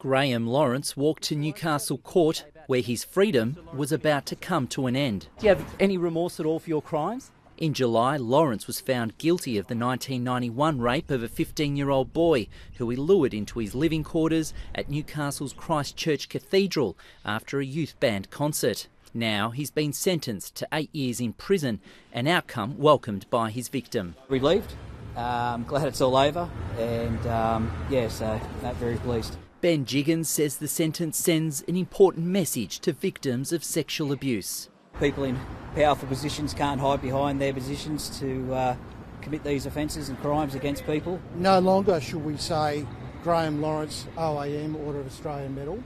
Graeme Lawrence walked to Newcastle Court, where his freedom was about to come to an end. Do you have any remorse at all for your crimes? In July, Lawrence was found guilty of the 1991 rape of a 15-year-old boy who he lured into his living quarters at Newcastle's Christ Church Cathedral after a youth band concert. Now he's been sentenced to 8 years in prison, an outcome welcomed by his victim. Relieved. Glad it's all over, and so not very pleased. Ben Jiggins says the sentence sends an important message to victims of sexual abuse. People in powerful positions can't hide behind their positions to commit these offences and crimes against people. No longer should we say Graeme Lawrence, OAM, Order of Australia Medal,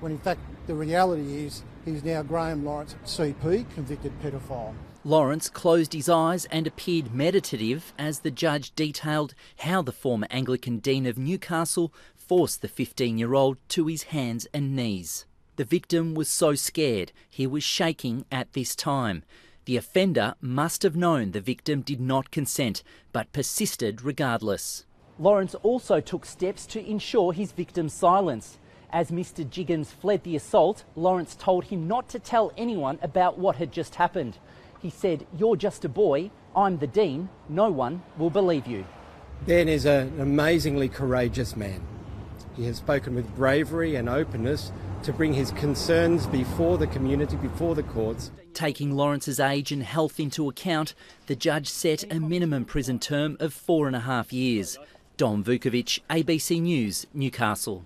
when in fact the reality is he's now Graeme Lawrence, CP, convicted pedophile. Lawrence closed his eyes and appeared meditative as the judge detailed how the former Anglican Dean of Newcastle forced the 15-year-old to his hands and knees. The victim was so scared he was shaking at this time. The offender must have known the victim did not consent, but persisted regardless. Lawrence also took steps to ensure his victim's silence. As Mr Jiggins fled the assault, Lawrence told him not to tell anyone about what had just happened. He said, "You're just a boy, I'm the Dean, no one will believe you." Ben is an amazingly courageous man. He has spoken with bravery and openness to bring his concerns before the community, before the courts. Taking Lawrence's age and health into account, the judge set a minimum prison term of 4.5 years. Don Vukovic, ABC News, Newcastle.